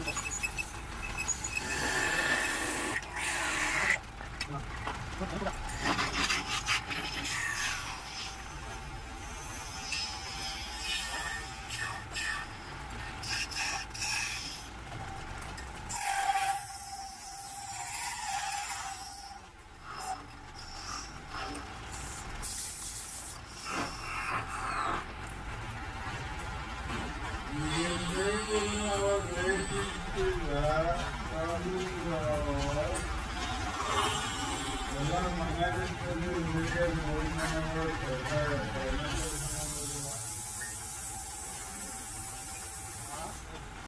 I'm going to go to the hospital.